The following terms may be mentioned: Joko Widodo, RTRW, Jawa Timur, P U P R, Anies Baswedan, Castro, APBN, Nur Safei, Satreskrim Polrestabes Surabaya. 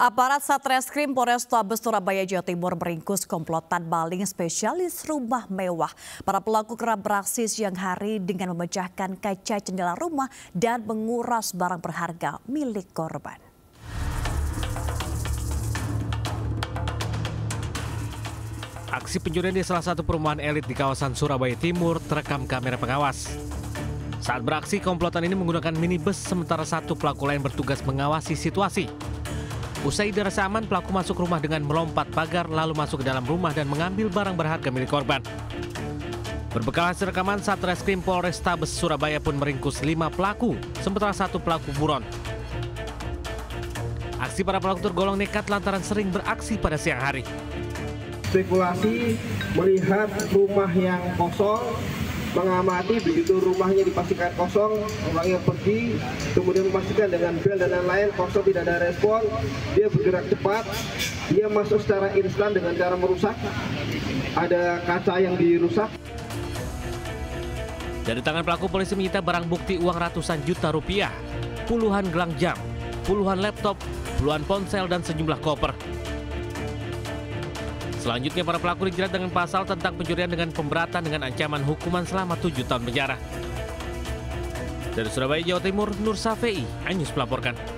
Aparat Satreskrim Polrestabes Surabaya Jawa Timur meringkus komplotan maling spesialis rumah mewah. Para pelaku kerap beraksi siang hari dengan memecahkan kaca jendela rumah dan menguras barang berharga milik korban. Aksi pencurian di salah satu perumahan elit di kawasan Surabaya Timur terekam kamera pengawas. Saat beraksi, komplotan ini menggunakan minibus sementara satu pelaku lain bertugas mengawasi situasi. Usai dirasa aman, pelaku masuk rumah dengan melompat pagar lalu masuk ke dalam rumah dan mengambil barang berharga milik korban. Berbekal hasil rekaman, Satreskrim Polrestabes Surabaya pun meringkus 5 pelaku, sementara satu pelaku buron. Aksi para pelaku tergolong nekat lantaran sering beraksi pada siang hari. Spekulasi melihat rumah yang kosong, mengamati begitu rumahnya dipastikan kosong, orangnya pergi, kemudian memastikan dengan bel dan lain-lain kosong, tidak ada respon, dia bergerak cepat, dia masuk secara instan dengan cara merusak, ada kaca yang dirusak. Dari tangan pelaku, polisi menyita barang bukti uang ratusan juta rupiah, puluhan gelang jam, puluhan laptop, puluhan ponsel dan sejumlah koper. Selanjutnya para pelaku dijerat dengan pasal tentang pencurian dengan pemberatan dengan ancaman hukuman selama 7 tahun penjara. Dari Surabaya, Jawa Timur, Nur Safei, Anies melaporkan.